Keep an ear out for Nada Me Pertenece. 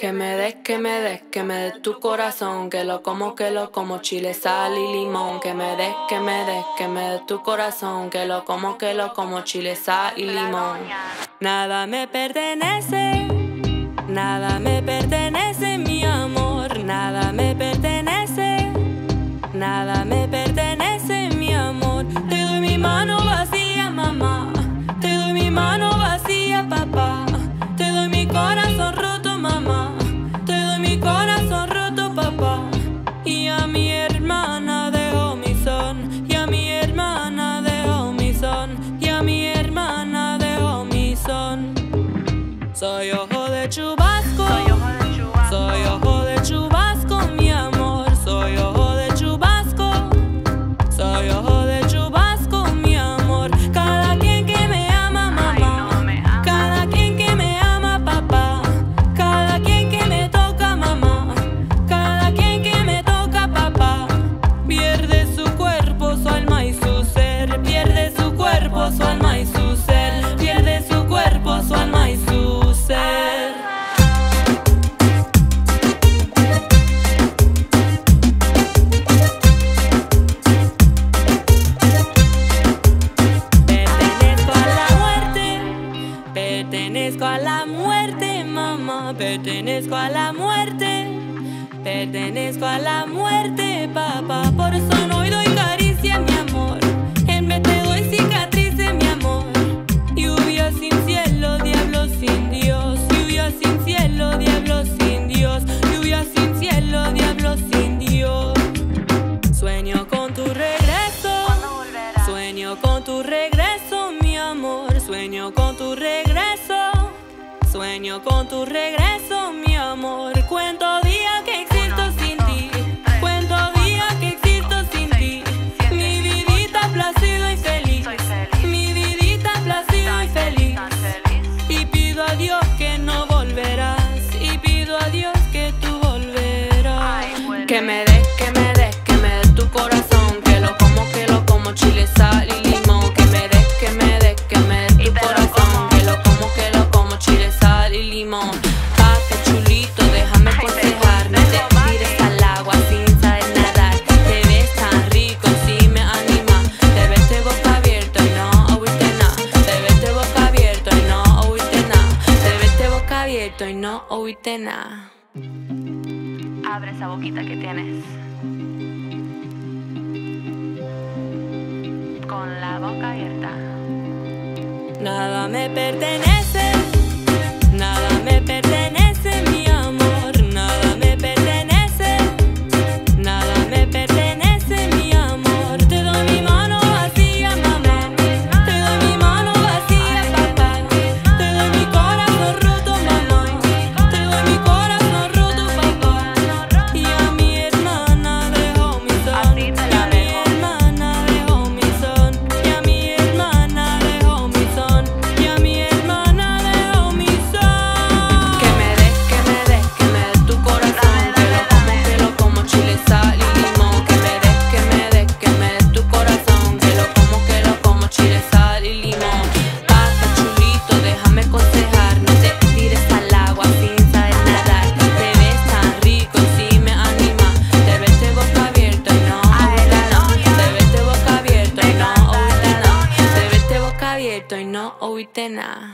Que me des, que me des, que me des tu corazón, que lo como chile, sal y limón. Que me des, que me des, que me des tu corazón, que lo como chile, sal y limón. Nada me pertenece, nada me pertenece mi amor. Nada me pertenece mi amor. Te doy mi mano vacía, mamá, te doy mi mano vacía, papá, te doy mi corazón roto, mamá, te doy mi corazón roto, papá. Y a mi hermana dejó mi son, y a mi hermana dejó mi son, y a mi hermana dejó mi son. Soy ojo de chubasco, soy ojo de chubasco, soy ojo de chubasco, mi amor. Soy ojo de chubasco, soy ojo de chubasco, mi amor. Cada quien que me ama, mamá, cada quien que me ama, papá, su alma y su ser, pierde su cuerpo, su alma y su ser. Pertenezco a la muerte, pertenezco a la muerte, mamá, pertenezco a la muerte, pertenezco a la muerte, papá. Por eso no doy caricia, mi amor, en vez te doy cicatriz. Sueño con tu regreso, sueño con tu regreso, mi amor. Cuento días que existo sin ti, cuento días que existo sin ti. Mi vidita placido y feliz, mi vidita placido y feliz. Y pido a Dios que no volverás, y pido a Dios que tú volverás. Que me des, que me des, que me des tu corazón, que lo como chile, sal y limón. Que me des, que me des, que me des corazón, que lo como chile, sal y limón. Pate chulito, déjame aconsejar, no te tires al agua sin saber nadar. Te ves tan rico, si me anima, te ves de boca abierta y no oíste nada, te ves de boca abierta y no oíste nada, te ves de boca abierta y no oíste nada. Abre esa boquita que tienes, con la boca abierta. Nada me pertenece, nada me pertenece mi amor, nada me pertenece mi amor. Te doy mi mano vacía, mamá, te doy mi mano vacía, papá, te doy mi corazón roto, mamá, te doy mi corazón roto, papá. Y a mi hermana dejó mi son, y a mi hermana dejó mi son, y a mi hermana dejó mi son. Abierto y no oíste nada.